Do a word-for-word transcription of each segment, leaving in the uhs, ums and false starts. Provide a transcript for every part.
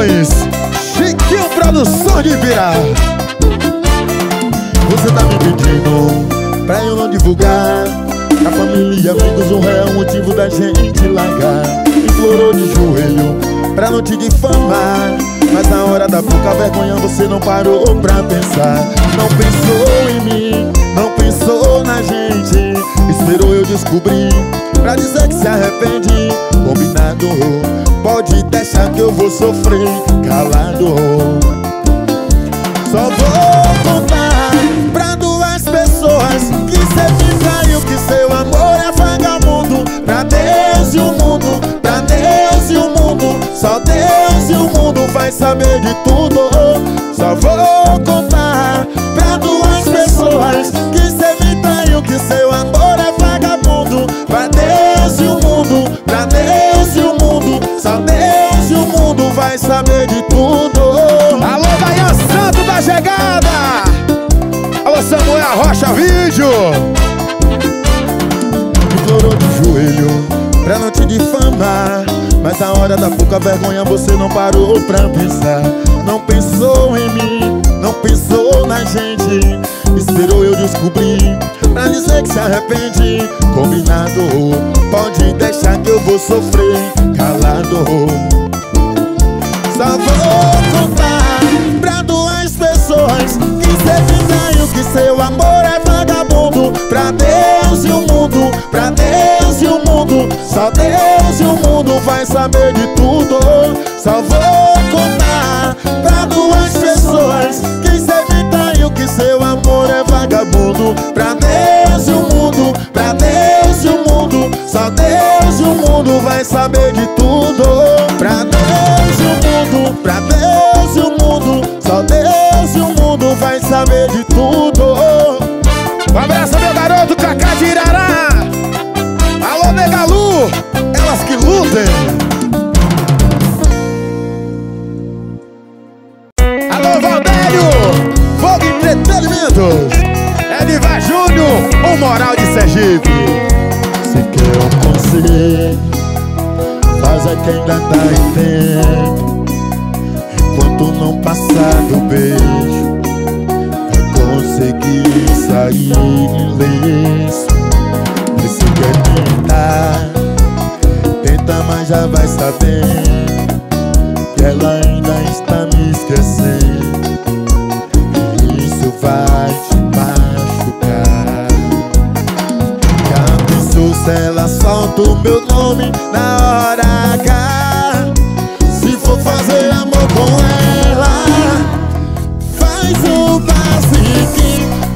Produções, Chiquinho Produções de Virá. Você tá me pedindo pra eu não divulgar, a família, amigos, o réu, o motivo da gente largar. Implorou de joelho pra não te difamar, mas na hora da pouca vergonha você não parou pra pensar. Não pensou em mim, não pensou na gente, esperou eu descobrir pra dizer que se arrepende. Combinado, pode deixar que eu vou sofrer calado. Só vou contar pra duas pessoas que cê me traiu, que seu amor é vagabundo. Pra Deus e o mundo, pra Deus e o mundo, só Deus e o mundo vai saber de tudo. Só vou contar pra duas pessoas que cê me traiu, que seu amor é vagabundo. Pra Deus e o mundo, pra Deus e o mundo, só Deus e o mundo vai saber de tudo. Alô, Daian Santo da chegada! Alô, Samuel Rocha Vídeo! Me florou de joelho pra não te difamar, mas na hora da pouca vergonha você não parou pra pensar. Não pensou em mim, não pensou na gente, esperou eu descobrir pra dizer que se arrepende. Combinado, pode deixar que eu vou sofrer calado. Só vou contar pra duas pessoas que cê me traiu, que seu amor é vagabundo. Pra Deus e o mundo, pra Deus e o mundo, só Deus e o mundo vai saber de tudo. Só vou contar pra duas pessoas que cê me traiu, que seu amor é vagabundo. Pra Deus e o mundo, pra Deus e o mundo, só Deus e o mundo vai saber de tudo. Pra Deus e o mundo, pra Deus e o mundo, só Deus e o mundo vai saber de tudo. Um abraço meu garoto Cacá de Irará. Alô Megalu, elas que lutem. Edivar Júnior, o moral de Sergipe. Se quer um conselho, faz a quem ainda tá em tempo. Enquanto não passar do beijo, vai conseguir sair ileso. E se quer tentar, tenta mas já vai saber que ela ainda está me esquecendo. Vai te machucar. Já pensou se ela solta o meu nome na hora H? Se for fazer amor com ela, faz um passe,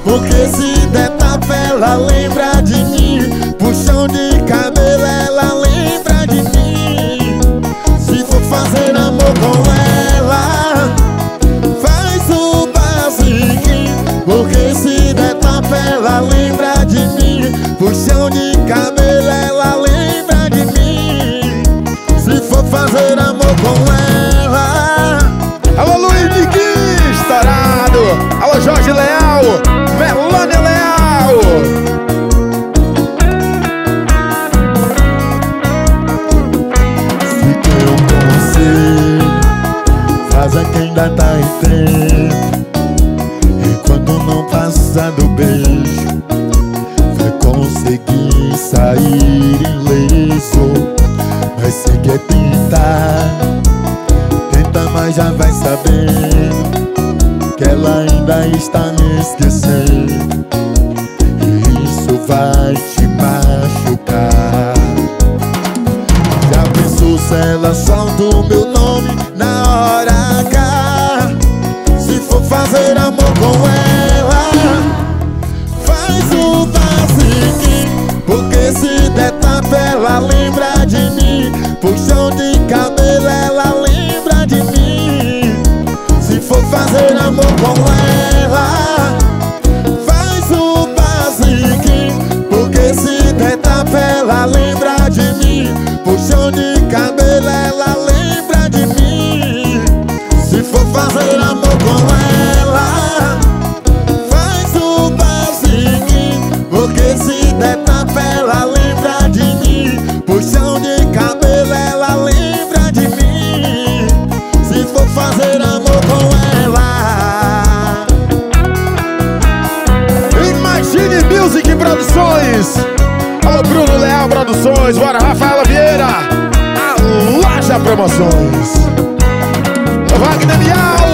porque se der tapa ela lembra de mim. Puxão de cabelo ela lembra de mim. Se for fazer amor com ela, faz um passe, porque se der tapa ela lembra de mim. Puxão de cabelo ela lembra de mim. Se for fazer amor com ela. Alô Luiz Diggs, estourado. Alô Jorge Leal, Milena Leal. Se quer um conselho, faz a quem ainda tá em tempo. Do beijo vai conseguir sair ileso. Mas se quer tentar, tenta mas já vai saber que ela ainda está me esquecendo. E isso vai te machucar. Já pensou se ela solta o meu nome na hora H? Se for fazer amor com ela, faz um passe, porque se der tapa ela lembra de mim. Puxão de cabelo ela lembra de mim. Se for fazer amor com ela, faz um passe, porque se der tapa ela lembra de mim. Puxão de cabelo ela lembra de mim. Delícia Promoções. Wagner Miao.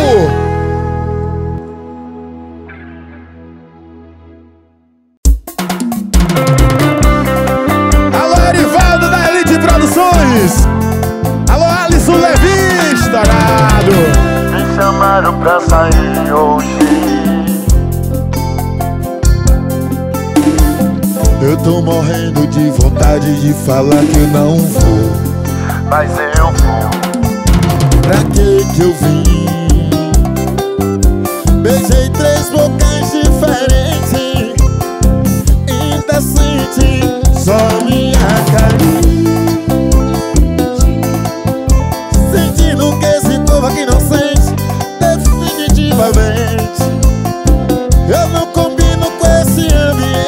Alô, Erivaldo da Elite Produções. Alô, Alisson Levi, estourado. Me chamaram pra sair hoje. Eu tô morrendo de vontade de falar que não vou, mas eu vou. Pra que que eu vim? Beijei três bocas diferentes, ainda senti só minha carinha, sentindo que esse povo aqui não sente. Definitivamente eu não combino com esse ambiente.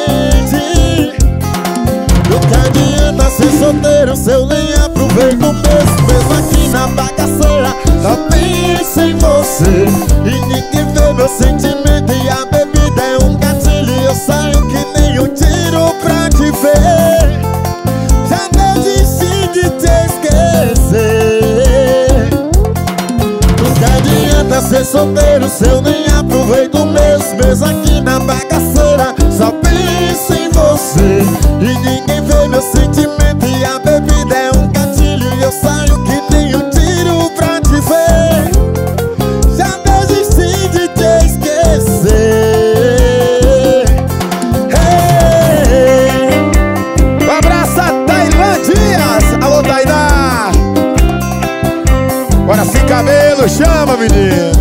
Do que adianta ser solteiro se eu nem aproveito mesmo, mesmo aqui na bagaceira. Só penso em você e ninguém vê meu sentimento. E a bebida é um gatilho, eu saio que nem um tiro pra te ver. Já não desisti de te esquecer. Nunca adianta ser solteiro se eu nem aproveito mesmo, mesmo aqui na bagaceira. Só penso em você e ninguém vê meu sentimento. E a bebida é um gatilho, eu saio que nem um tiro pra te ver. Já desisti de te esquecer. Hey! Um abraço a Tainã Dias. Alô, Tainá. Bora sem cabelo, chama, menina.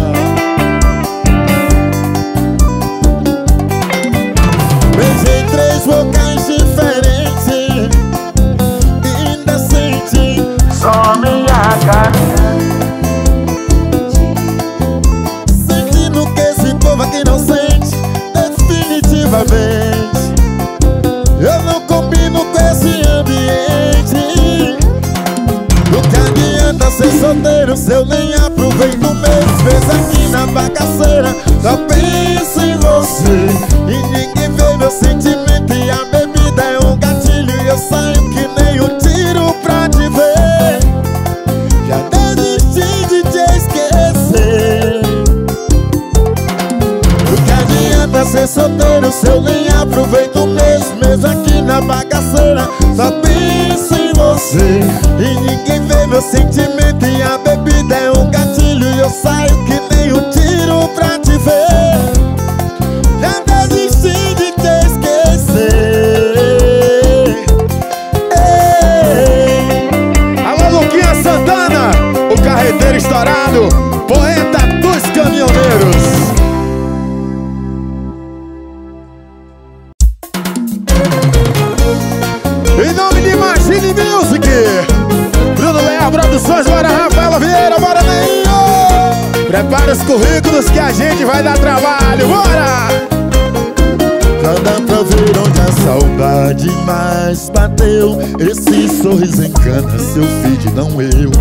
Beijei três bocas diferentes, ainda senti só minha carinha, sentindo que esse povo aqui não sente. Definitivamente eu não combino com esse ambiente. Do que adianta ser solteiro se eu nem aproveito mesmo, vez aqui na bagaceira. Só penso em você e ninguém vê meu sentimento. E a bebida é um gatilho e eu saio que nem um tiro pra te ver. Ser solteiro se eu nem aproveito mesmo, mesmo aqui na bagaceira. Só penso em você e ninguém vê meu sentimento. E a bebida é um gatilho e eu saio que nem um tiro pra te ver. Já desisti de te esquecer. Ei. Alô, Luquinha Santana, o carreteiro estourado, poeta dos caminhoneiros. Machine Music, Bruno Léo Produções, bora Rafaela Vieira, bora Neio. Prepara os currículos que a gente vai dar trabalho, bora. Já dá pra ver onde a saudade mais bateu. Esse sorriso encanta, seu feed não eu.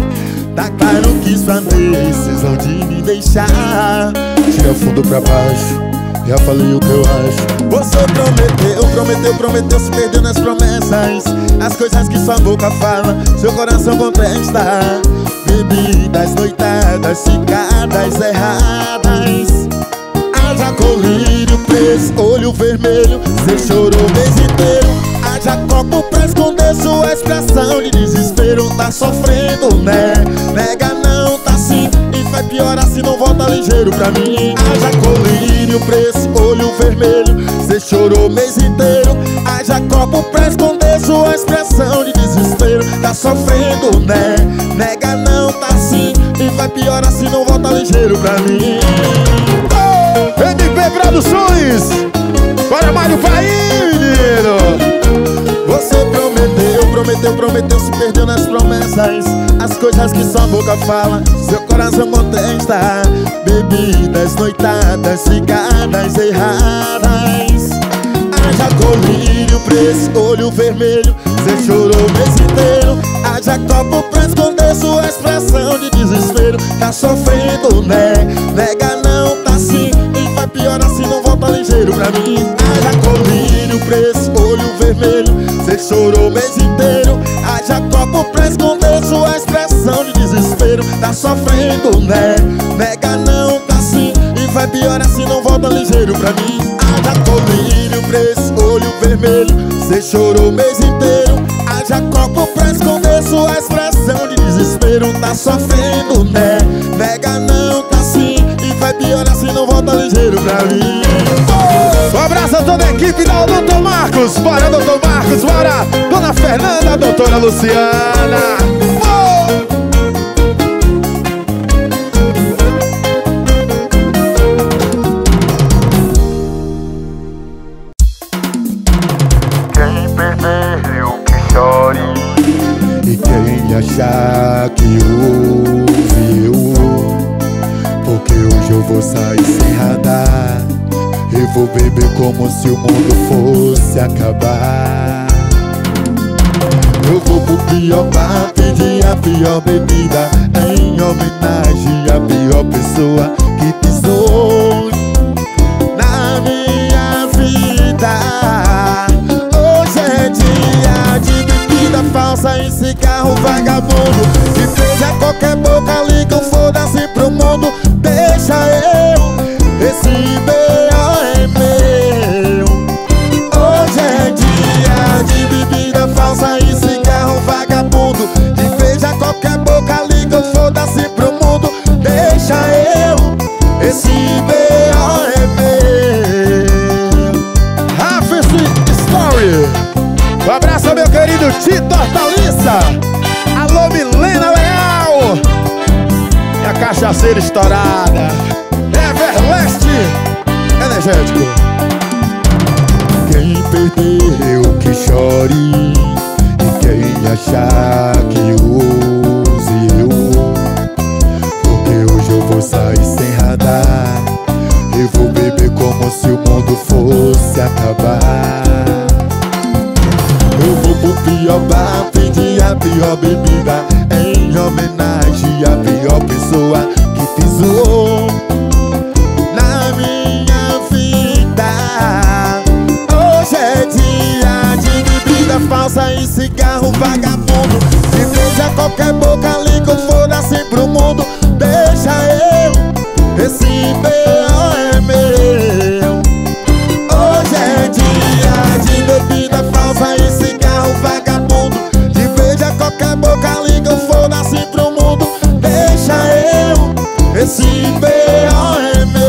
Tá claro que isso é decisão de me deixar. Tira fundo pra baixo, já falei o que eu acho. Você prometeu, prometeu, prometeu, se perdeu nas promessas. As coisas que sua boca fala, seu coração contesta. Bebidas, noitadas, cicadas erradas. Haja colírio, preso, olho vermelho. Cê chorou o mês inteiro. Haja copo pra esconder sua expressão de desespero. Tá sofrendo, né? Nega não, tá sim. Vai piorar se não volta ligeiro pra mim. Haja colírio, preço, olho vermelho. Cê chorou o mês inteiro. Haja copo pra esconder sua expressão de desespero. Tá sofrendo, né? Nega não, tá sim. E vai piorar se não volta ligeiro pra mim. Oh! M P Produções. Bora Mário Fahim, menino. Você prometeu, prometeu, prometeu, se perdeu nas promessas. As coisas que sua boca fala, seu coração contesta. Bebidas, noitadas, cigadas erradas. Haja colírio, preço, olho vermelho. Cê chorou o mês inteiro. Haja copo pra esconder sua expressão de desespero. Tá sofrendo, né? Nega não, tá sim. E vai piorar se não volta ligeiro pra mim. Haja colírio, preço, olho vermelho. Cê chorou o mês inteiro. Haja copo pra esconder sua expressão de desespero. tá sofrendo, né? Nega não tá sim, e vai piorar se não volta ligeiro pra mim. Haja colírio pra esse olho vermelho, cê chorou o mês inteiro. Haja copo pra esconder sua expressão de desespero. Tá sofrendo, né? Nega não tá sim, e vai piorar se não volta ligeiro pra mim. Um abraço a toda a equipe da Doutor Marcos. Bora, Doutor Marcos, bora! Dona Fernanda, Doutora Luciana. Quem perdeu que chore, e quem achar que houve eu, porque hoje eu vou sair sem radar. Eu vou beber como se o mundo fosse acabar. Eu vou pro pior bar, pedir a pior bebida, em homenagem à pior pessoa que pisou na minha vida. Hoje é dia de bebida falsa e cigarro vagabundo, que beija qualquer boca, liga um foda-se pro mundo. Deixa eu, esse beijo meu. Hoje é dia de bebida falsa e cigarro vagabundo, e veja qualquer boca, liga ou foda-se pro mundo. Deixa eu, esse B O é meu. Rafa Story. Um abraço ao meu querido Tito Hortaliça. Alô, Milena Leal, e a cachaceira estourada Everlast energético. Quem perdeu que chore, e quem achar que use eu, porque hoje eu vou sair sem radar. Eu vou beber como se o mundo fosse acabar. Eu vou pro pior bar, pedir a pior bebida, em homenagem à pior pessoa que pisou na minha. Hoje é dia de bebida falsa e cigarro vagabundo, que beija qualquer boca, liga ou foda-se pro mundo. Deixa eu, esse B O é meu. Hoje é dia de bebida falsa e cigarro vagabundo, que beija qualquer boca, liga ou foda-se pro mundo. Deixa eu, esse B O é meu.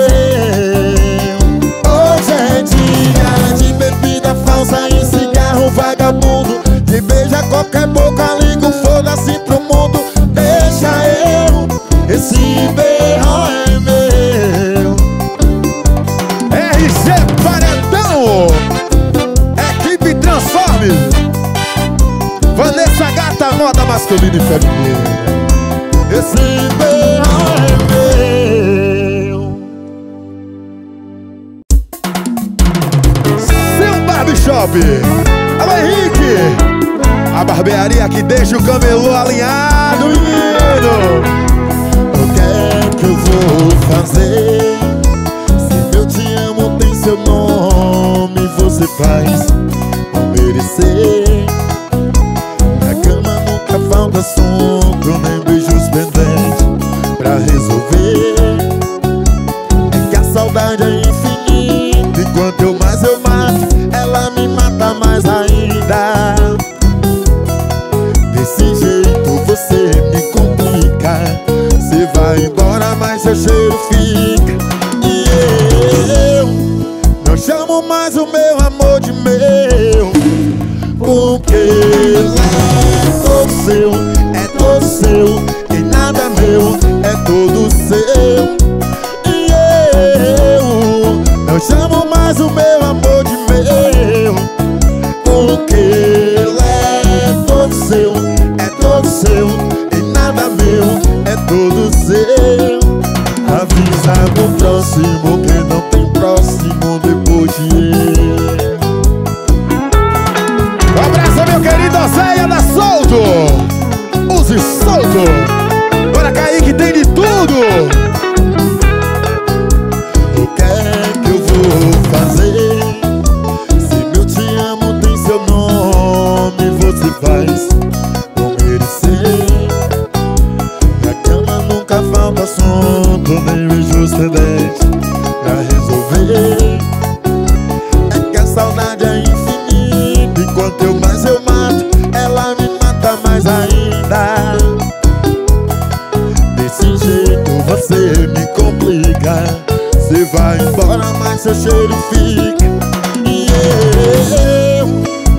E cigarro vagabundo, que beija qualquer boca, liga o foda-se pro mundo. Deixa eu, esse berro é meu. R G Paredão, equipe Transforme, Vanessa Gata, moda masculina e feminina. Esse berro é meu. Shop. Alô, Henrique, a barbearia que deixa o camelô alinhado, menino. O que é que eu vou fazer? Se eu te amo tem seu nome, você faz por merecer. Na cama nunca falta assunto, nem beijos pendentes pra resolver. É que a saudade é infinita, e quanto mais eu mato, ela me mata mais ainda. Desse jeito você me complica. Você vai embora, mas seu cheiro fica. E eu não chamo mais o meu amor de meu, porque ele é todo seu, é todo seu, e nada meu, é todo seu. E eu não chamo mais o meu amor de meu, porque ele é todo seu, é todo seu, e nada meu, é todo seu. Avisa pro próximo que não tem próximo depois de eu. Um abraço, meu querido Zéia da Solto. Use solto. Bora cair que tem de tudo. O que é que eu vou fazer? Você faz por merecer. Na cama não novo assunto meio injustamente pra resolver. É que a saudade é infinita e quanto eu mais eu mato, ela me mata mais ainda. Desse jeito você me complica. Você vai embora, mas seu cheiro fica. E eu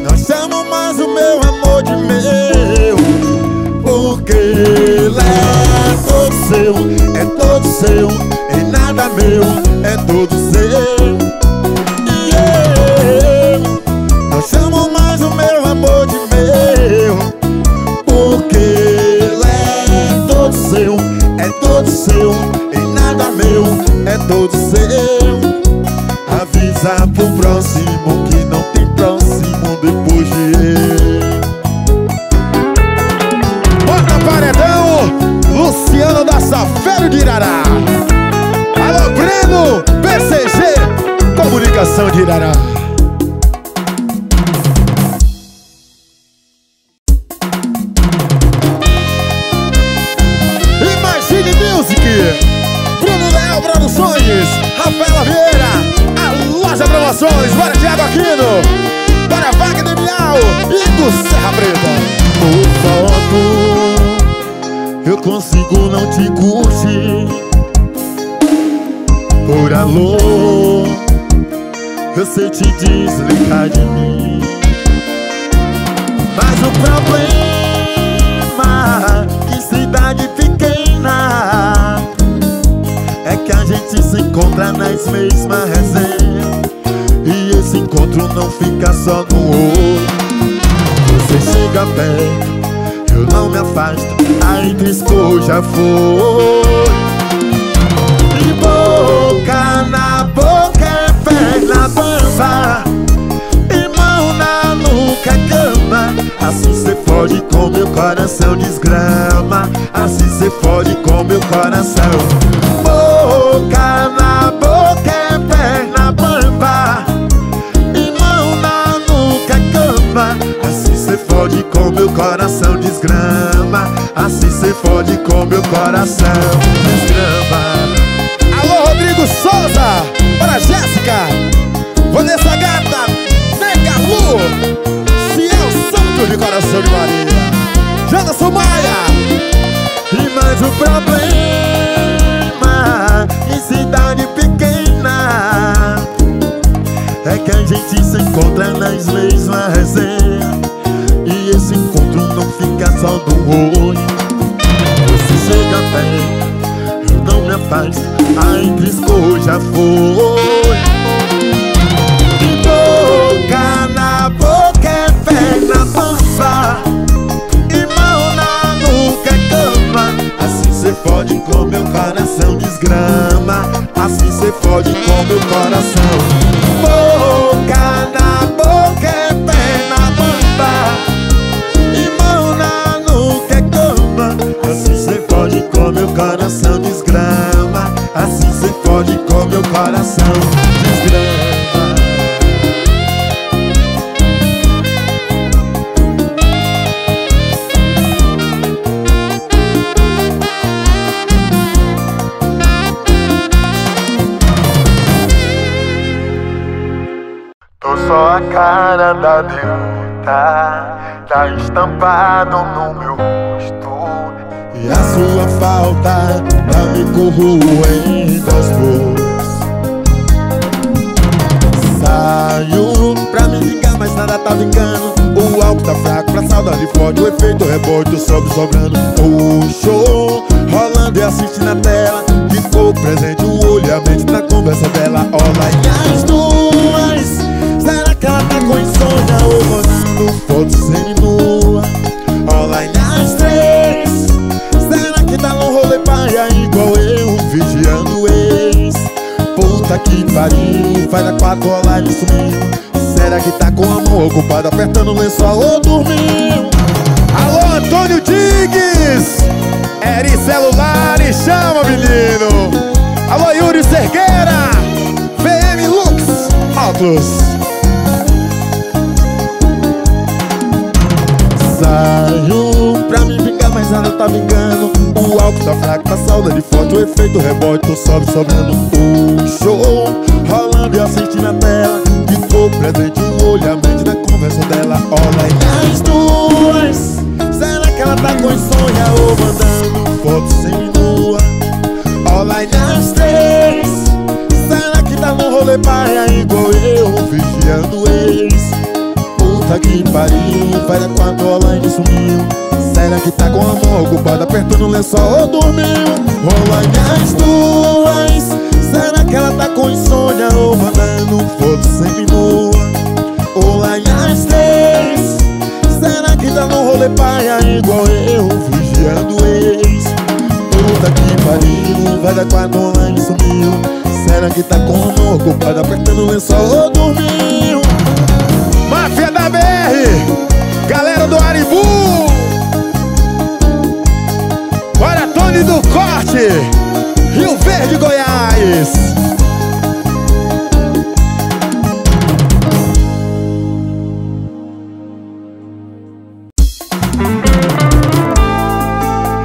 não chamo mais o meu amor de meu, porque ele é todo seu, é todo seu, e nada meu, é todo seu. E eu não chamo mais o meu amor de meu, porque ele é todo seu, é todo seu, e nada meu, é todo seu. Avisa pro próximo que não tem próximo depois de eu. Luciana da Saveiro de Irará. Alô, Breno, P C G, Comunicação de Irará. Machine Music, Bruno Léo Produções, Rafaela Vieira, a Loja Promoções, para Tia Doquino, para Wagner Miao e do Serra Preta. Eu consigo não te curtir por amor, eu sei te desligar de mim. Mas o problema que cidade pequena é que a gente se encontra nas mesmas resenhas, e esse encontro não fica só no outro. Você chega perto, eu não me afasto, a entriscou já foi. De boca na boca é perna bamba, e mão na nuca é cama. Assim cê foge com meu coração desgrama, assim cê foge com meu coração. Boca na boca é perna bamba, e mão na nuca é cama. Assim cê fode com meu coração desgrama, assim cê fode com meu coração desgrama. Alô, Rodrigo Souza, para Jéssica, Vanessa Gata, Nega Lu, Fio Santo de Coração de Maria, Jana Soumaia. E mais um problema em cidade pequena é que a gente se encontra nas mesmas resenhas, e esse encontro não fica só do olho. Você chega perto, eu não me afasto, a entriscou já foi. De boca na boca é perna bamba, e mão na nuca é cama. Assim cê fode com meu coração desgrama, assim cê fode com meu coração. Boca na boca é perna bamba, assim cê fode com meu coração desgrama, assim cê fode com meu coração desgrama. Tô só a cara da derrota, tá estampado no meu rosto, e a sua falta tá me corroendo aos poucos. Saio pra me ligar, mas nada tá vingando. O álcool tá fraco, pra saudade fode, o efeito rebote, o sobre sobrando. O show rolando e assistindo na tela, ficou presente o olho e a mente na conversa dela. Olha, e as duas, será que ela tá com insônia ou mandando fotos sem nua? Olha, e as três, que dá um rolê paia igual eu, vigiando ex. Puta que pariu, faz a quatro horas e sumiu. Será que tá com amor ocupada apertando o lençol ou dormiu? Alô, Antônio Diggs, Eri celular e chama, menino. Alô, Yuri Sergueira, P M Lux, óculos. Saiu pra me vingar, mas analisando, tá me engano. O álcool tá fraco, tá saudade forte, o efeito rebote, tô sobe, sobrando. O show rolando e assistindo a tela, ficou presente o olho, a mente na conversa dela. Olha as duas, será que ela tá com insônia ou mandando fotos sem nua? Olha as três, será que tá no rolê paia igual eu, vigiando eles? Puta que pariu, vai dar quatro online sumiu. Será que tá com a mão ocupada, apertando o lençol ou dormiu? Rola as duas, será que ela tá com insônia ou mandando foto sem nua? Rola as três, será que tá no rolê paia igual eu, vigiando ex? Puta que pariu, vai dar quatro online sumiu. Será que tá com a mão ocupada, apertando o lençol ou dormiu? Máfia da B R, galera do Aribu, Otônio do Corte, Rio Verde, Goiás.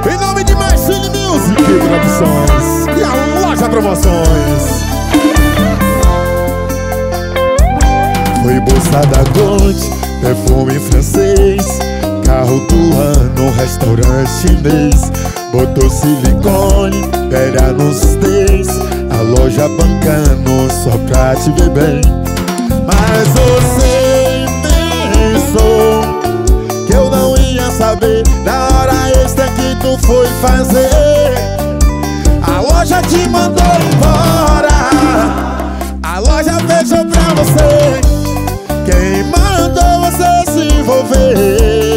Em nome de Machine Music Produções e a loja Promoções. Foi bolsa da Gucci, perfume francês, carro do ano, restaurante chinês. Botou silicone, era nos três, a loja bancando só pra te ver bem. Mas você pensou que eu não ia saber da hora extra que tu foi fazer. A loja te mandou embora, a loja fechou pra você. Quem mandou você se envolver?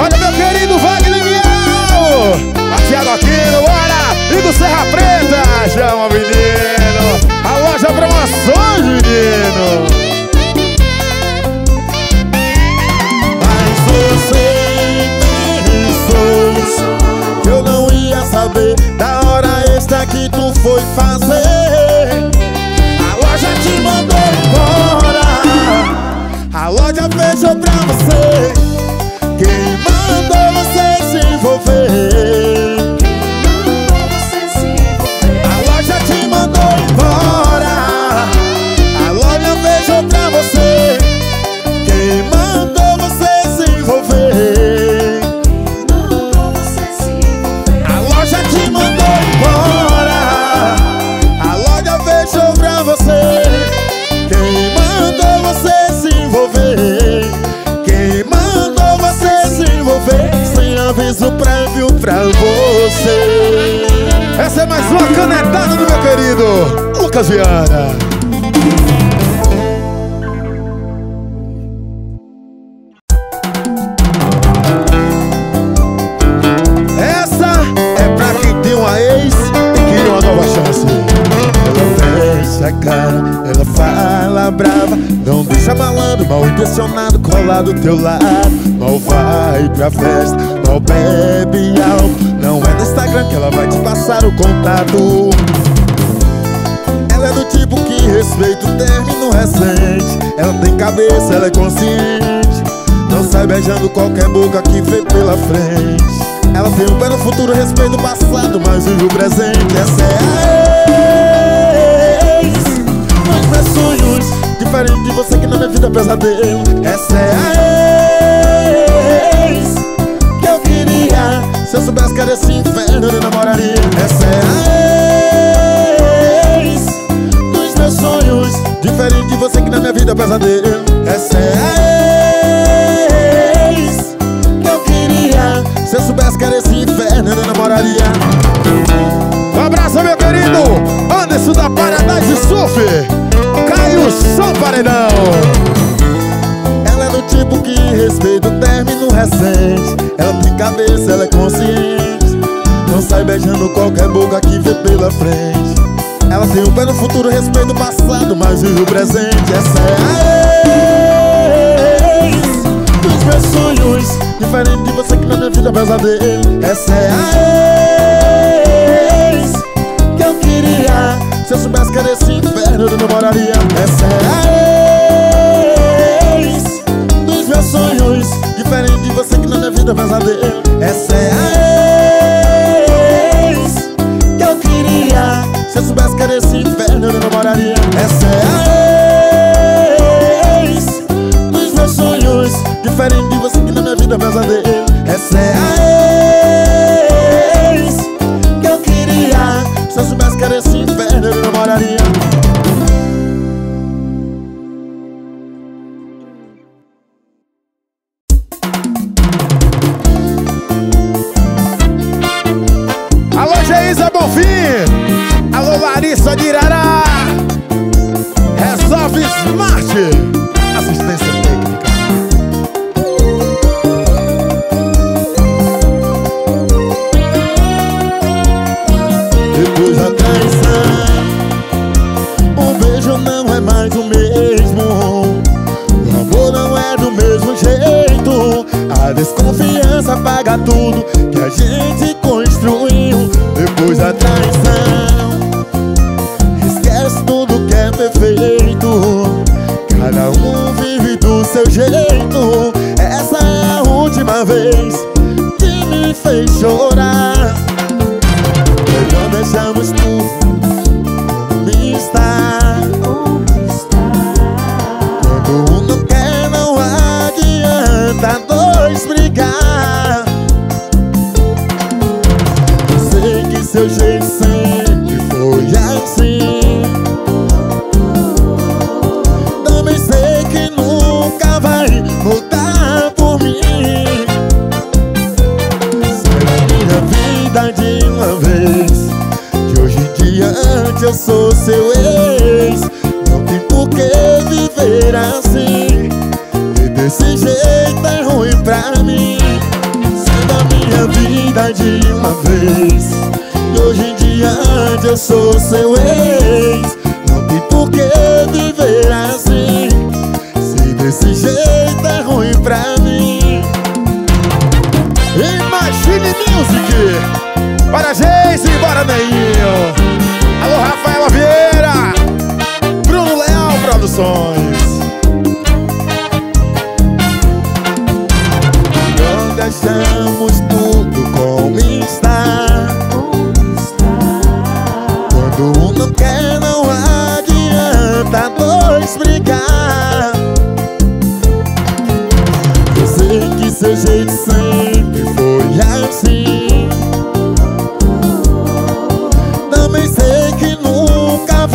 Olha meu querido Wagner Miao, a Tia Doquino, bora! E do Serra Preta, chama menino, a loja Promoções, menino. Mas você pensou que eu não ia saber da hora extra que tu foi fazer. A loja te mandou embora, a loja fechou pra você. Quem mandou você se envolver? Quem mandou você se envolver? A loja te mandou embora, a loja fechou pra você. Quem mandou você se envolver? Quem mandou você se envolver? A loja te mandou embora, a loja fechou pra você. Quem mandou você Quem mandou você se envolver? Sem aviso prévio pra você. Essa é mais uma canetada do meu querido Lucas Viana. Essa é pra quem tem uma ex e queria uma nova chance. Ela fecha a cara, ela fala brava, não deixa malandro, mal intencionado, colar do teu lado. Mal vai pra festa, mal bebe álcool, não é no Instagram que ela vai te passar o contato. Ela é do tipo que respeita o término recente, ela tem cabeça, ela é consciente, não sai beijando qualquer boca que vem pela frente. Ela tem um pé no futuro, respeita o passado, mas vive o presente. Essa é a ex, mas não é sonhos, diferente de você que na minha vida é pesadelo. Essa é a ex que eu queria, se eu soubesse que era esse inferno eu nem namoraria. Essa é a ex dos meus sonhos, diferente de você que na minha vida é pesadelo. Essa é a ex que eu queria, se eu soubesse que era esse inferno eu nem namoraria. Um abraço meu querido Anderson da Paradise Surf, Caio São Paredão. Ela é do tipo que respeita o término recente, ela tem cabeça, ela é consciente, não sai beijando qualquer boca que vê pela frente. Ela tem o pé no futuro, respeita o passado, mas vive o presente. Essa é a diferente de você que na minha vida é pesadelo. Essa é a ex que eu queria. Se eu soubesse que era esse inferno eu não moraria. Essa é a ex dos meus sonhos, diferente de você que na minha vida é pesadelo. Essa é a ex que eu queria. Se eu soubesse que era esse inferno eu não moraria. Essa é a ex, diferente de você que na minha vida é pesadelo. Essa é a ex que eu queria. Se eu soubesse que era esse inferno eu não moraria. Alô, Geisa Bonfim. Alô, Larissa de Irará. Resolve Smart. Assistência técnica. Depois da traição, o beijo não é mais o mesmo, o amor não é do mesmo jeito, a desconfiança apaga tudo que a gente construiu. Depois da traição, esquece tudo que é perfeito, cada um vive do seu jeito. Essa é a última vez que me fez chorar. Deixamos tudo estar. Quando um não quer, não adianta dois brigar. Sei que seu jeito sempre foi assim, também sei que nunca vai voltar por mim. Será minha vida de uma vez? Antes eu sou seu ex. Não tem por que viver assim, e desse jeito é ruim pra mim. Sai da minha vida de uma vez, e hoje em diante eu sou seu ex. Não tem por que viver assim, se desse jeito é ruim pra mim. Machine Music, para Jéssica e bora Neinho. Alô, Rafaela Vieira, Bruno Léo Produções. Não deixamos tudo como está. Quando um não quer, não adianta dois brigar. Eu sei que seu jeito sempre foi assim,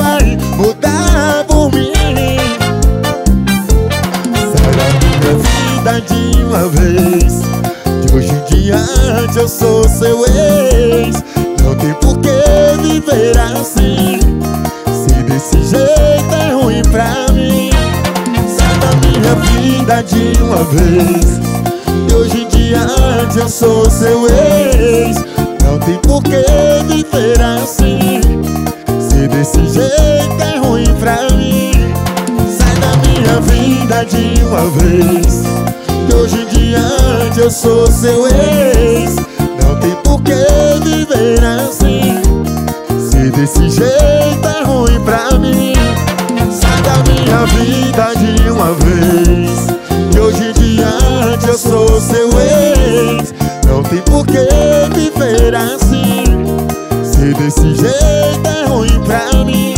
vai mudar por mim. Sai da minha vida de uma vez, de hoje em diante eu sou seu ex. Não tem por que viver assim, se desse jeito é ruim pra mim. Sai da minha vida de uma vez, de hoje em diante eu sou seu ex. Não tem por que viver assim, se desse jeito é ruim pra mim. Sai da minha vida de uma vez, de hoje em diante eu sou seu ex. Não tem por que viver assim, se desse jeito é ruim pra mim. Sai da minha vida de uma vez, de hoje em diante eu sou seu ex. Não tem por que viver assim, se desse jeito é ruim pra mim.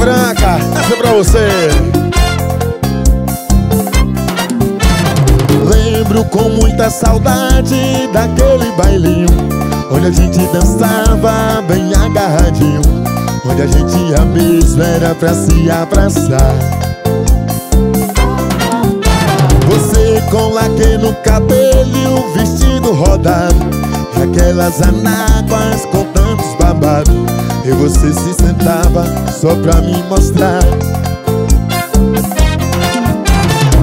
Branca, essa é pra você. Lembro com muita saudade daquele bailinho, onde a gente dançava bem agarradinho, onde a gente ia mesmo era pra se abraçar. Você com laque no cabelo e o vestido rodado, e aquelas anáguas com tantos babados. E você se sentava só pra me mostrar.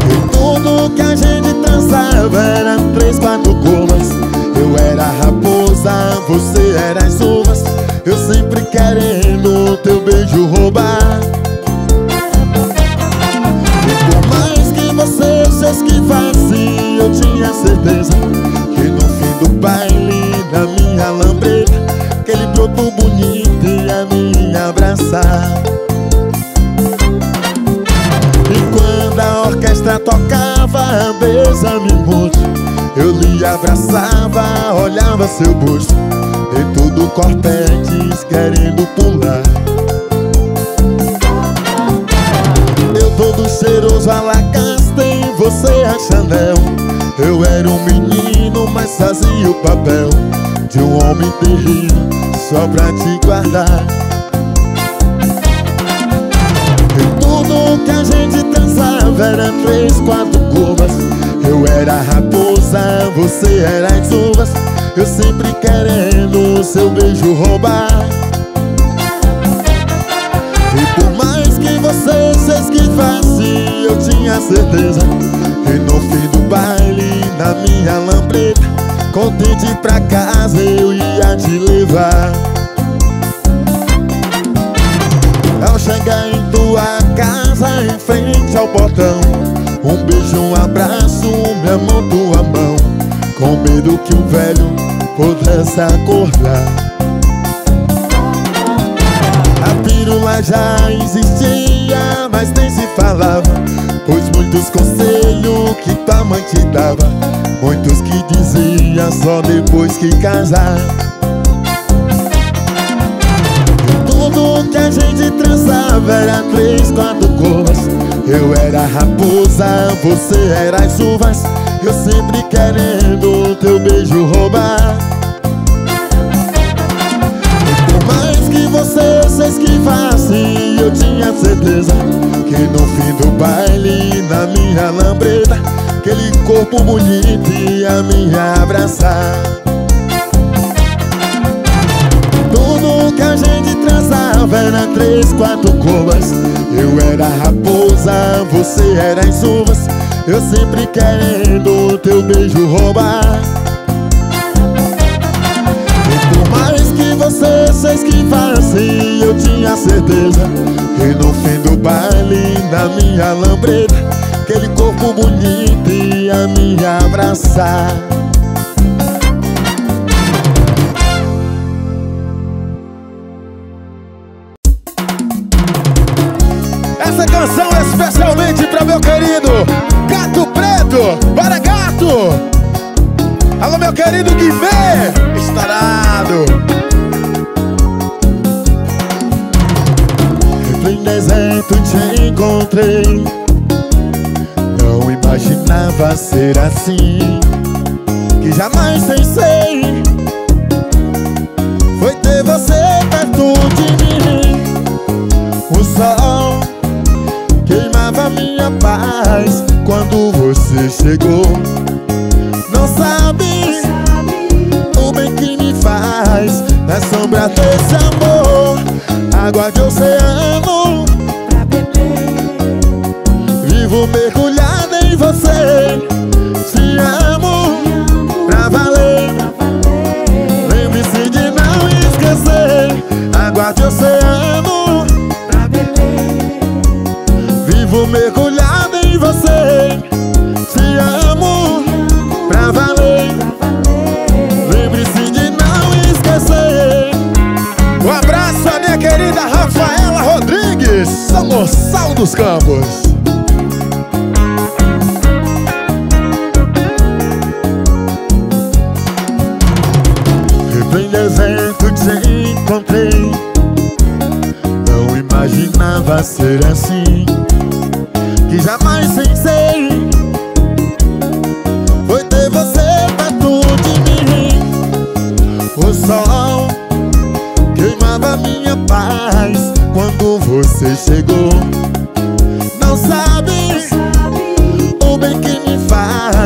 E tudo que a gente dançava era três, quatro gomas. Eu era a raposa, você era as uvas, eu sempre querendo teu beijo roubar. Você se esquivasse, eu tinha certeza que no fim do baile da minha lambreta, aquele broto bonito ia me abraçar. E quando a orquestra tocava, beija-me muito, eu lhe abraçava, olhava seu busto, e tudo cortantes querendo pular. Eu todo cheiroso a lacar, você a Chanel. Eu era um menino, mas fazia o papel de um homem terrível só pra te guardar. E tudo que a gente dançava era três, quatro curvas. Eu era a raposa, você era as uvas, eu sempre querendo o seu beijo roubar. E por mais que você se esquivasse, eu tinha certeza que no fim do baile, na minha lambreta, contente pra casa eu ia te levar. Ao chegar em tua casa, em frente ao portão, um beijo, um abraço, me amou tua mão, com medo que o velho pudesse acordar. A pílula já existia, mas nem se falava, pois muitos conselhos que tua mãe te dava, muitos que dizia só depois que casar. E tudo que a gente trançava era três, quatro cores. Eu era a raposa, você era as uvas, eu sempre querendo teu beijo roubar. E por mais que você se esquivasse, eu tinha certeza que no fim do baile, na minha lambreta, aquele corpo bonito ia me abraçar. Tudo que a gente transava era três, quatro covas. Eu era a raposa, você era as uvas, eu sempre querendo teu beijo roubar. E por mais que você se esquivasse, eu tinha certeza que no fim do baile, na minha lambreta, aquele corpo bonito ia me abraçar. Essa canção é especialmente pra meu querido Gato Preto, para Gato. Alô, meu querido Guife, estourado. Em deserto te encontrei, não imaginava ser assim, que jamais pensei foi ter você perto de mim. O sol queimava minha paz quando você chegou. Não sabes o bem que me faz na sombra desse amor. Água de oceano pra beber, vivo mergulhado em você. Te amo, te amo pra valer, valer. Lembre-se de não esquecer. Água de oceano pra beber, vivo mergulhado em você. Te amo, te amo pra valer, valer. Lembre-se de não esquecer. Um abraço a minha querida Rafaela Rodrigues, São Gonçalo dos Campos. Em deserto te encontrei, não imaginava ser assim, que jamais pensei foi ter você perto de mim. O sol queimava minha paz quando você chegou. Não sabe o bem que me faz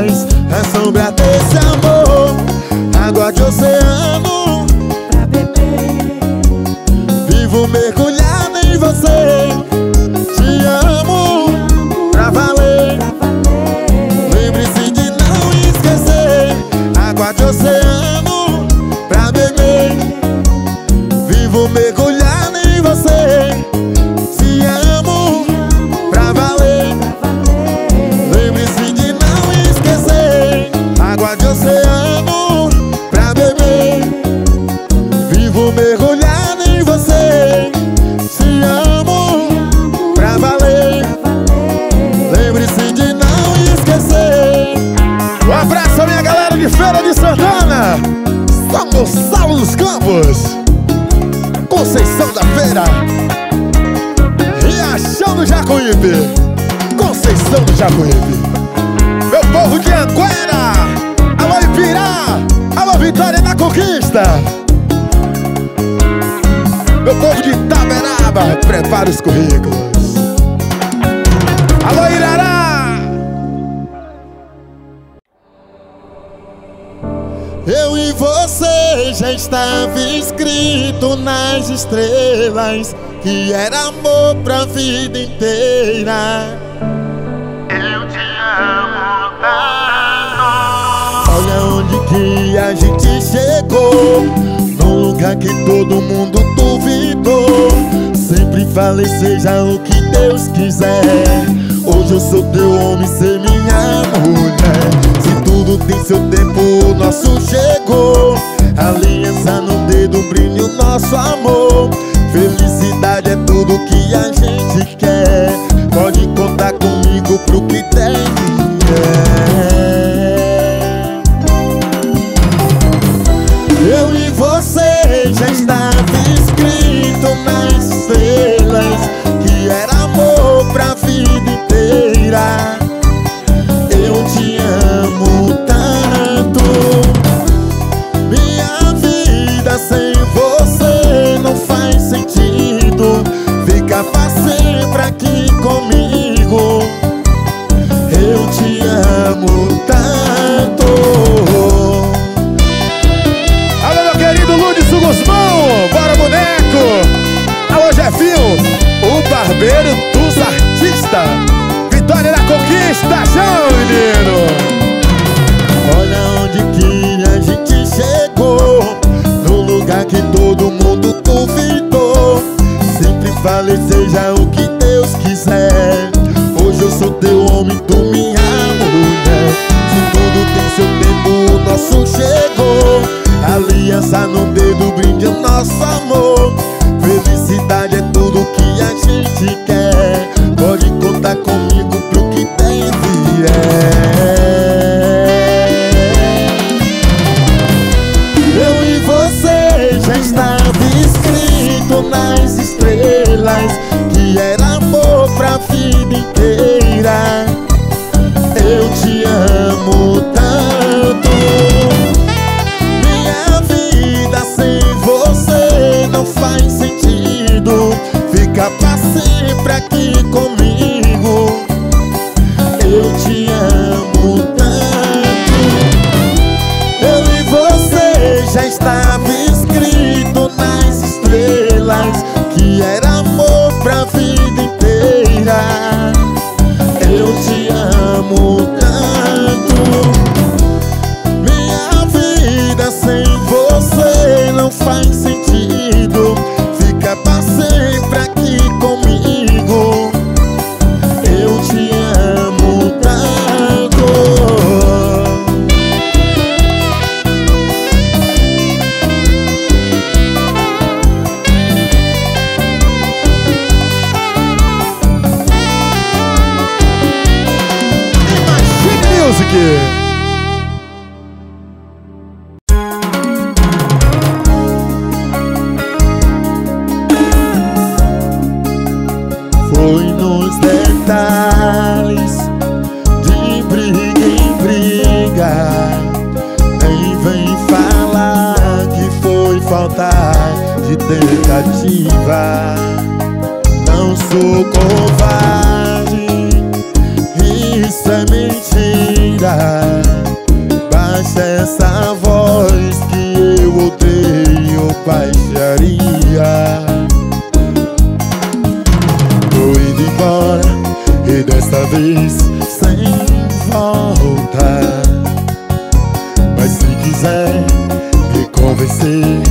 Gonçalo dos Campos, Conceição da Feira, Riachão do Jacuípe, Conceição do Jacuípe. Meu povo de Anguera, alô Ipirá, alô Vitória da Conquista. Meu povo de Itaberaba, prepara os currículos. Alô Irará. Eu e você já estava escrito nas estrelas que era amor pra vida inteira. Eu te amo tanto. Olha onde que a gente chegou, num lugar que todo mundo duvidou. Sempre falei, seja o que Deus quiser, hoje eu sou teu homem, cê minha mulher. Se tudo tem seu tempo, o nosso chegou. Aliança no dedo, brilha o nosso amor. Felicidade é tudo que a gente quer. Pode contar comigo pro que tem que é. Eu e você já estava escrito nas estrelas que era amor pra vida inteira. Eu te amo tanto. Minha vida sem você não faz sentido. Fica pra sempre aqui comigo. Eu te amo tanto. Alô, meu querido Lúdice Guzmão, bora boneco. Alô, Jefinho, o barbeiro dos artistas. Vitória da Conquista, chão, menino! Olha onde que a gente chegou, no lugar que todo mundo duvidou. Sempre falei, seja o que Deus quiser, hoje eu sou teu homem, tu minha mulher. Se tudo tem seu tempo, o nosso chegou. Aliança no dedo, brinde o nosso amor. Felicidade é tudo que a gente quer. Pode contar comigo pro que tem e vier. Eu e você já estava escrito nas estrelas que era amor pra vida inteira. Eu te amo tanto. Minha vida sem você não faz sentido. Fica pra sempre aqui comigo. Eu te amo tanto. Eu e você já estava escrito nas estrelas que era amor pra vida inteira. Eu te amo tanto. Minha vida sem você não faz sentido. Fica pra sempre aqui comigo, eu te amo tanto. Machine Music. Não sou covarde, isso é mentira. Baixa essa voz que eu odeio baixaria. Tô indo embora e desta vez sem volta. Mas se quiser me convencer,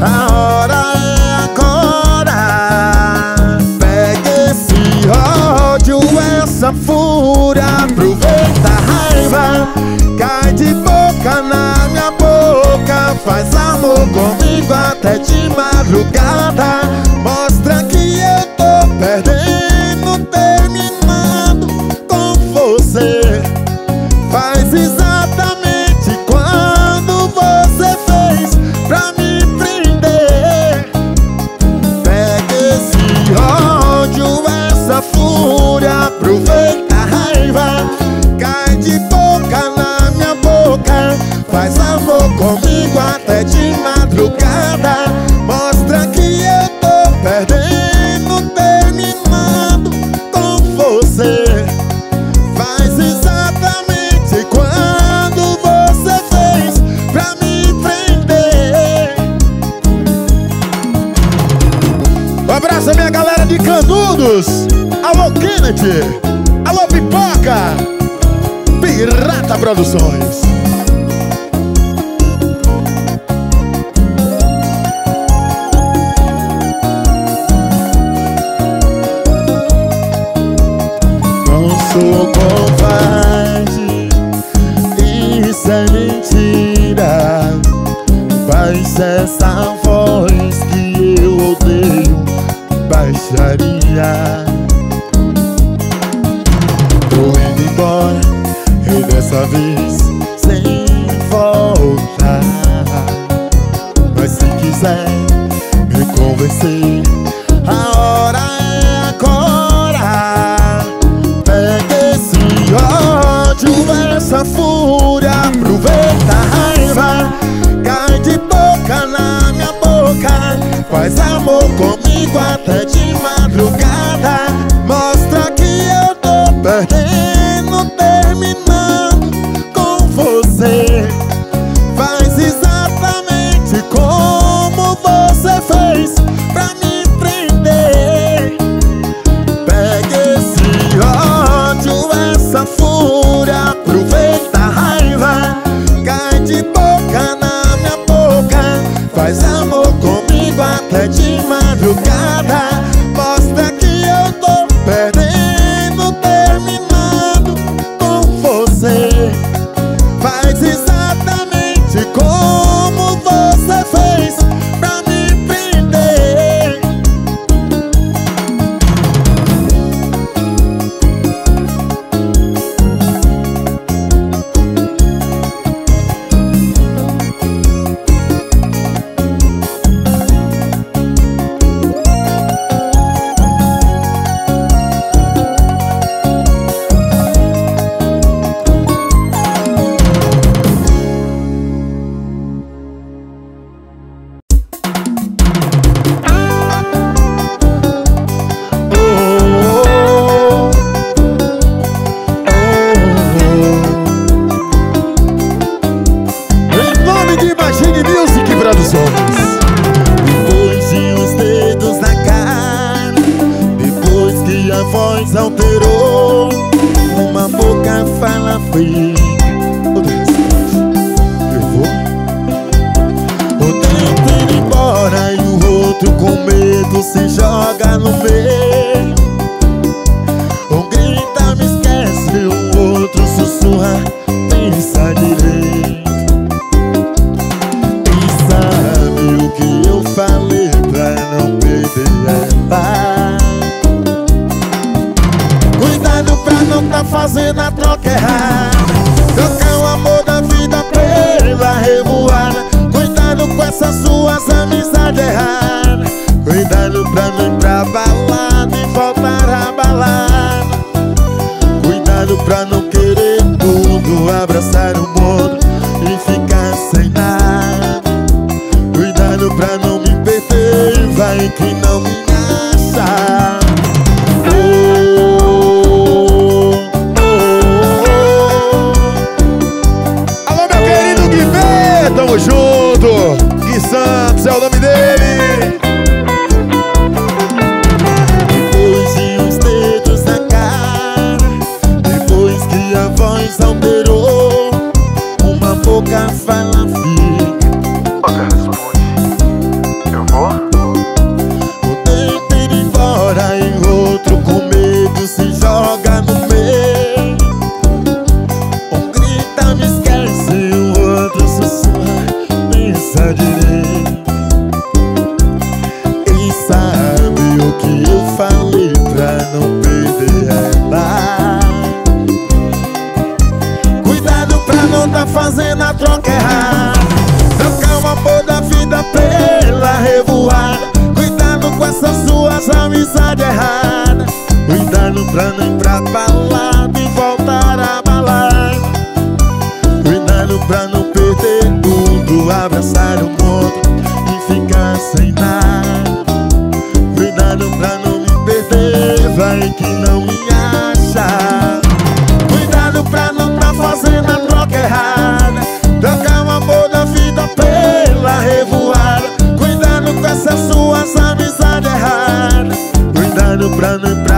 a hora é agora. Pega esse ódio, essa fúria, aproveita a raiva, cai de boca na minha boca. Faz amor comigo até de madrugada. Mostra que eu tô perdendo, terminando com você. Mas exatamente quando você fez pra me prender. Um abraço a minha galera de Canudos. Alô Kennedy, alô Pipoca, Pirata Produções. Sou covarde, isso é mentira. Baixa essa voz que eu odeio, baixaria. Tô indo embora, e dessa vez sem voltar. Mas se quiser me convencer, a hora é agora. Essa fúria, aproveita a raiva, cai de boca na minha boca, faz amor comigo até de madrugada. Mostra que eu tô perdendo, terminando com você. Faz exatamente como você fez pra me prender. Pega esse ódio, essa fúria, aproveita a raiva, cai de boca na minha boca, faz amor comigo até de madrugada. Mostra que eu tô perdendo, terminando com você. Faz exatamente como você fez pra me prender. Cuidado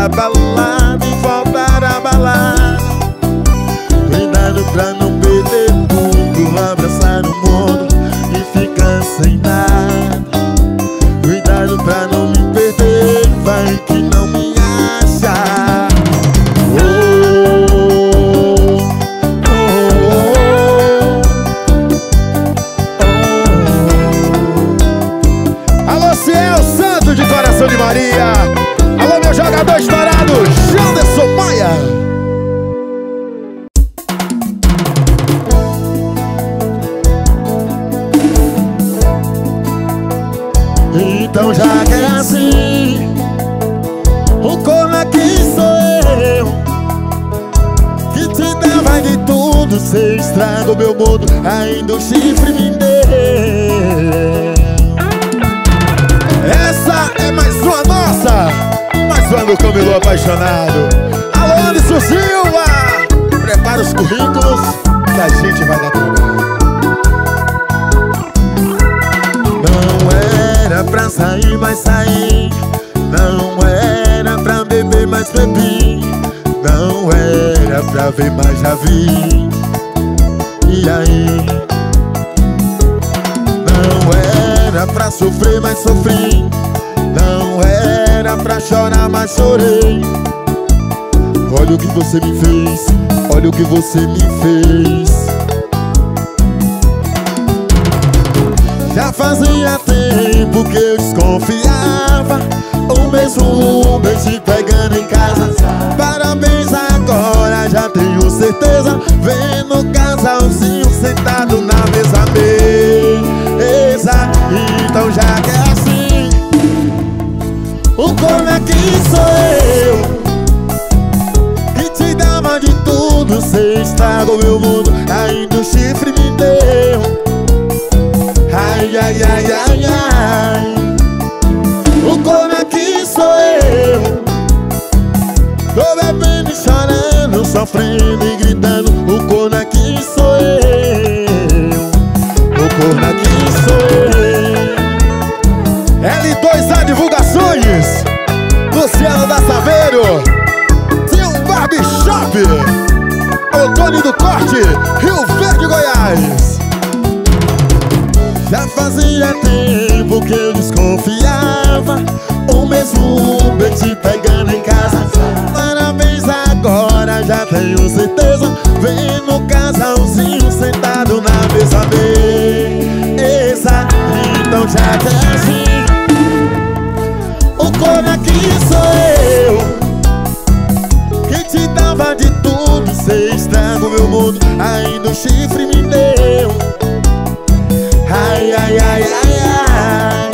a balada e voltar a balar. Cuidado pra não perder tudo, abraçar o mundo e ficar sem nada. Cuidado pra não me perder, vai que não me acha. De Maria, alô meu jogador estourado, Jana Soumaia. Então já que é assim, o corno aqui sou eu, que te dava de tudo, cê estragou meu mundo, ainda o chifre me deu. Essa é mais uma nossa, mais uma do Camilo apaixonado. Alô, Anderson Silva, prepara os currículos que a gente vai dar trabalho. Não era pra sair, mas saí. Não era pra beber, mas bebi. Não era pra ver, mas já vi. E aí? Não era Não era pra sofrer, mas sofri. Não era pra chorar, mas chorei. Olha o que você me fez, olha o que você me fez. Já fazia tempo que eu desconfiava. O mesmo Uber te pegando em casa. Parabéns, agora já tenho certeza. Vendo o casalzinho sentado na mesa mesmo. Então já que é assim, o corno aqui sou eu, que te dava de tudo, cê estragou meu mundo, ainda o chifre me deu. Ai, ai, ai, ai, ai, o corno aqui sou eu. Tô bebendo e chorando, sofrendo e gritando, o corno aqui sou eu. O corno aqui sou eu. L dois A Divulgações, Luciana da Saveiro, Fio Barbe Shop, Otônio do Corte, Rio Verde, Goiás. Já fazia tempo que eu desconfiava. O mesmo Uber te pegando em casa. Parabéns, agora já tenho certeza. Vendo o casalzinho sentado na mesa mesa. Então já que é assim, o corno aqui sou eu, que te dava de tudo, cê estragou meu mundo, ainda o chifre me deu. Ai, ai, ai, ai, ai,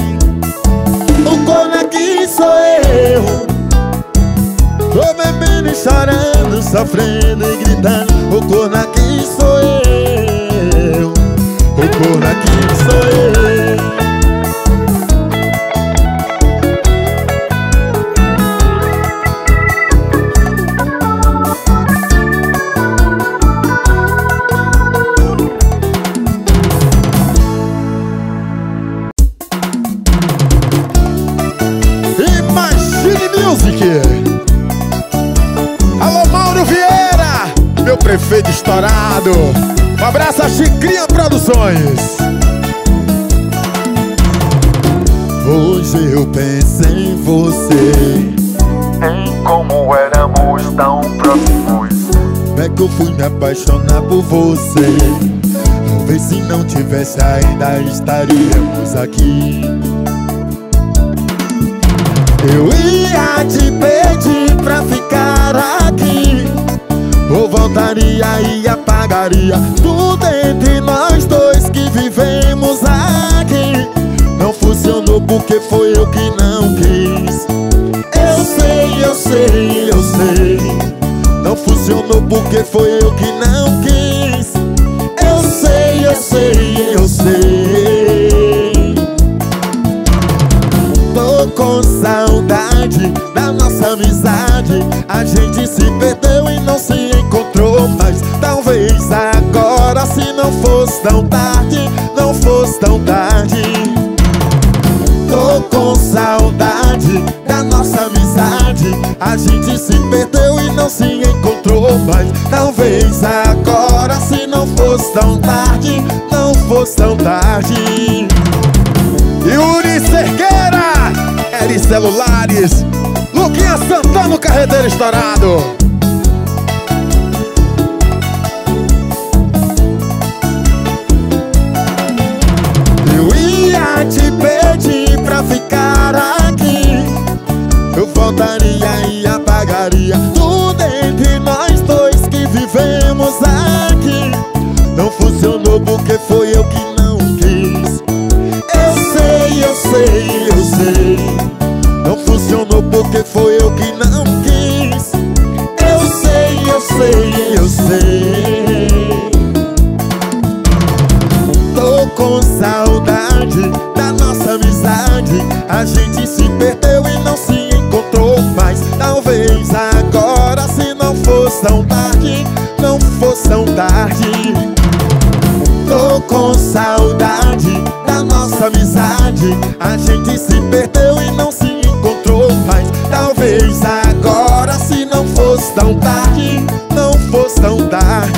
o corno aqui sou eu. Tô bebendo e chorando, sofrendo e gritando, o corno aqui sou eu. O corno aqui sou eu. Imagine Music. Alô, Mário Vieira, meu prefeito estourado. Um abraço a Tia Produções. Hoje eu pensei em você, em como éramos tão próximos. Como é que eu fui me apaixonar por você? Talvez se não tivesse ainda estaríamos aqui. Eu ia te pedir pra ficar aqui, ou voltaria e apagaria tudo entre nós dois que vivemos aqui. Não funcionou porque foi eu que não quis. Eu sei, eu sei, eu sei. Não funcionou porque foi eu que não quis. Eu sei, eu sei, eu sei. Tô com saudade da nossa amizade. A gente se perdeu e não se encontrou mais. Talvez agora, se não fosse tão tarde, não fosse tão tarde. Tô com saudade da nossa amizade. A A gente se perdeu e não se encontrou mais. Talvez agora, se não fosse tão tarde, não fosse tão tarde. Yuri Sergueira, Eri Celulares, Luquinha Santana, o carreteiro estourado. Te pedi pra ficar aqui, eu voltaria e apagaria tudo entre nós dois que vivemos aqui. Não funcionou porque foi eu que não quis. Eu sei, eu sei, eu sei. Não funcionou porque foi eu que não quis. Eu sei, eu sei, eu sei. Tô com saudade. Nossa amizade, a gente se perdeu e não se encontrou mais. Talvez agora, se não fosse tão tarde, não fosse tão tarde. Tô com saudade da nossa amizade, a gente se perdeu e não se encontrou mais. Talvez agora, se não fosse tão tarde, não fosse tão tarde.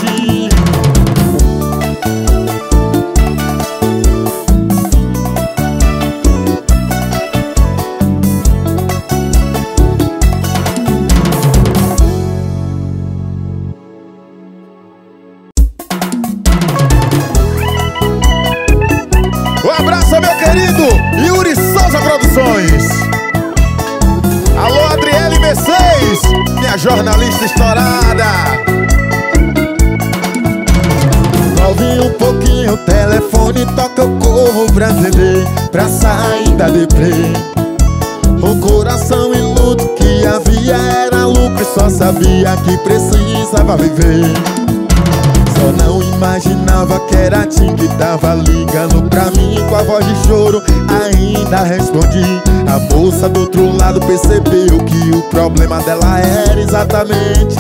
Jornalista estourada. Ouvi um pouquinho o telefone, toca, eu corro pra atender, pra sair da deprê. O coração em luto que havia era lucro, só sabia que precisava viver. Só não imaginava que era ti que tava ligando pra mim. Com a voz de choro ainda respondi. A moça do outro lado percebeu que o problema dela era exatamente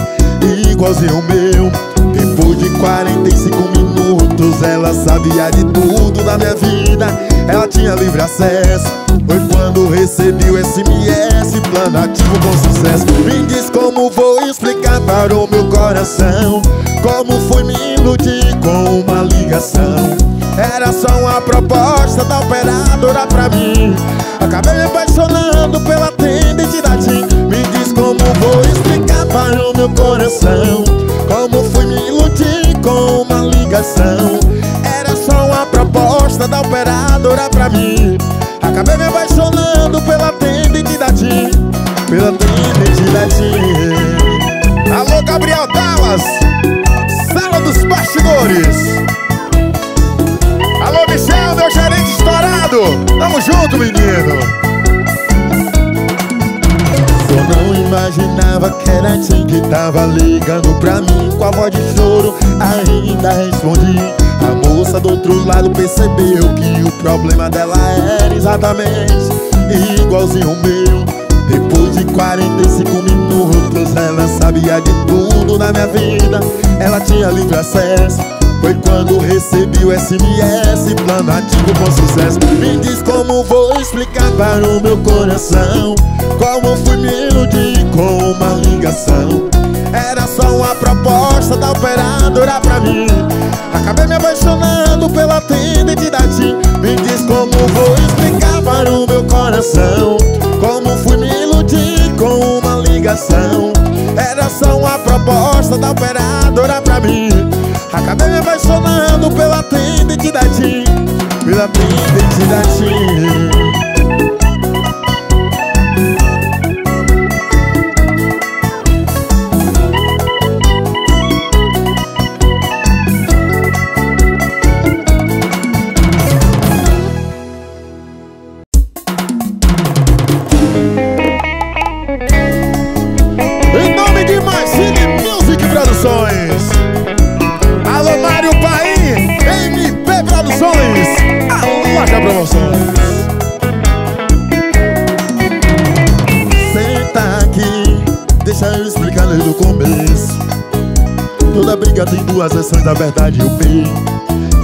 igualzinho ao meu. Depois de quarenta e cinco minutos ela sabia de tudo da minha vida. Ela tinha livre acesso, foi quando recebi o S M S, plano ativo com sucesso. Me diz como vou explicar para o meu coração como fui me iludir com uma ligação. Era só uma proposta da operadora pra mim. Acabei me apaixonando pela atendente da TIM. Me diz como vou explicar para o meu coração como fui me iludir com uma ligação. Era só uma proposta da operadora pra mim. Acabei me apaixonando pela atendente da TIM. Pela atendente da TIM. Alô, Gabriel Dallas, sala dos bastidores. Alô, Michel, meu gerente estourado. Tamo junto, menino. Só não imaginava que era ti que tava ligando pra mim. Com a voz de choro ainda respondi. A moça do outro lado percebeu que o problema dela era exatamente igualzinho ao meu. Depois de quarenta e cinco minutos ela sabia de tudo na minha vida. Ela tinha livre acesso, foi quando recebi o S M S, plano ativo com sucesso. Me diz como vou explicar para o meu coração como fui me iludir com uma ligação. Era só uma proposta da operadora pra mim. Acabei me apaixonando pela atendente da TIM. Me diz como vou explicar para o meu coração como fui me iludir com uma ligação. Era só uma proposta da operadora pra mim. Acabei me apaixonando pela atendente da TIM. Pela atendente da TIM. Em nome de Machine Music Produções. Alô, Mário Fahim, M P Produções, a loja promoções. Senta aqui, deixa eu explicar desde o começo. Toda briga tem duas versões, da verdade eu vi.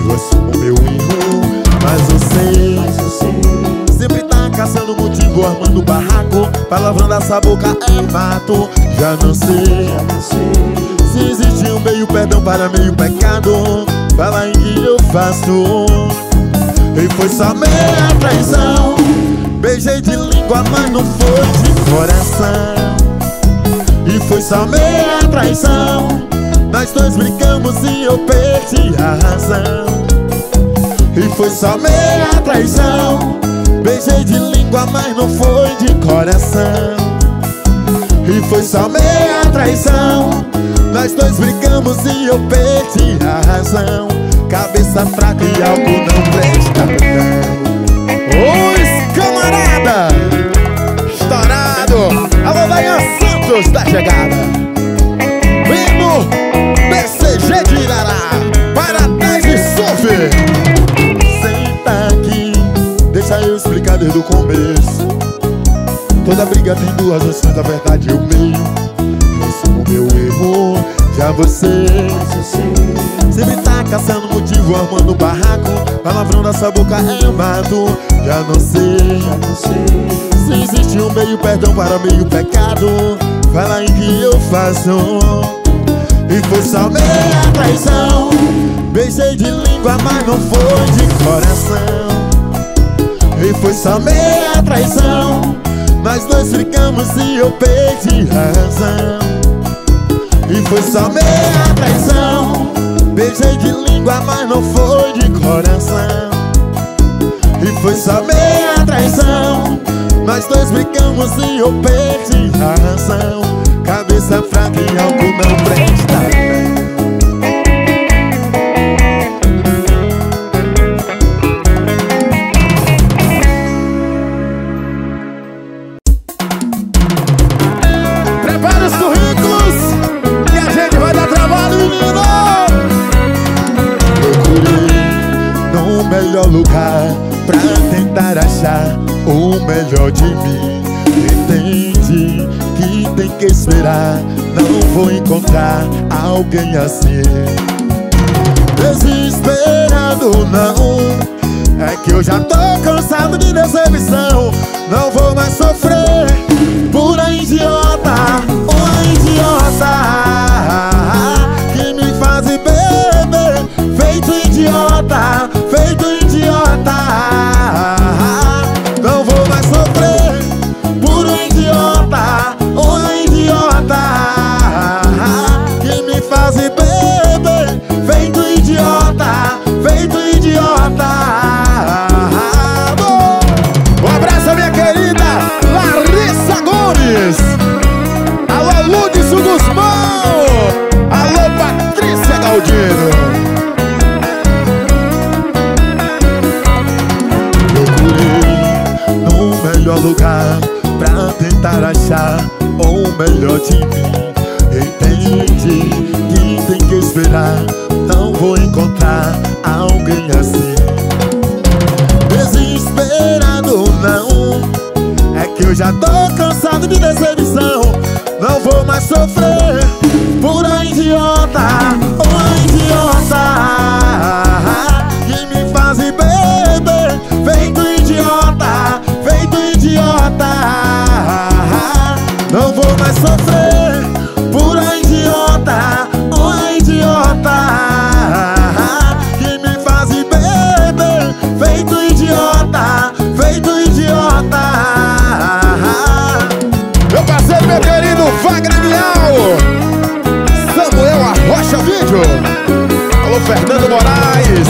Eu assumo meu erro, mas eu sei, mas eu sei. Sempre tá caçando motivo, armando barraco. Palavrando essa boca é mato. Já não sei, já não sei se existe um meio perdão para meio pecado. Fala em que eu faço. E foi só meia traição. Beijei de língua, mas não foi de coração. E foi só meia traição. Nós dois brincamos e eu perdi a razão. E foi só meia traição. Beijei de língua, mas não foi de coração. E foi só meia traição. Nós dois brigamos e eu perdi a razão. Cabeça fraca e algo não presta. Os camarada estourado. Alô, Daian Santos da chegada. Vindo B C G de Irará para trás de surf. Deixa eu explicar desde o começo. Toda briga tem duas ações, a verdade e o meio. Eu sou o meu erro, já você. Se me tá caçando motivo, armando barraco. Palavrão nessa boca eu mato. Já não sei, já não sei se existe um meio perdão para meio pecado. Fala em que eu faço. E foi só meia traição. Beijei de língua, mas não foi de coração. E foi só meia traição. Nós dois ficamos e eu perdi razão. E foi só meia traição. Beijei de língua, mas não foi de coração. E foi só meia traição. Nós dois ficamos e eu perdi razão. Cabeça fraca e algo não presta. Lugar pra tentar achar o melhor de mim. Entende que tem que esperar. Não vou encontrar alguém assim. Desesperado não. É que eu já tô cansado de decepção. Não vou mais sofrer por a idiota. Uma idiota que me faz beber. Feito idiota, feito idiota. Não vou mais sofrer por um idiota, uma idiota que me faz beber. Feito idiota, feito idiota. Um abraço à minha querida Larissa Gomes. Alô, Lúdice Guzmão. Alô, Patrícia Galdino. Lugar pra tentar achar o melhor de mim. Entendi que tem que esperar. Não vou encontrar alguém assim. Desesperado não. É que eu já tô cansado de decepção. Não vou mais sofrer por a idiota. Uma idiota que me faz beber. Feito idiota, feito idiota. Não vou mais sofrer por uma idiota, uma idiota que me faz beber. Feito idiota, feito idiota. Meu parceiro, meu querido Wagner Miao, Samuel Arrocha Vídeo. Alô, Fernando Moraes.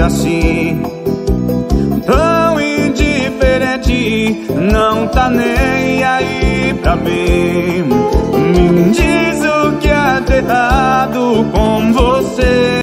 assim, tão indiferente, não tá nem aí pra mim. Me diz o que há de errado com você.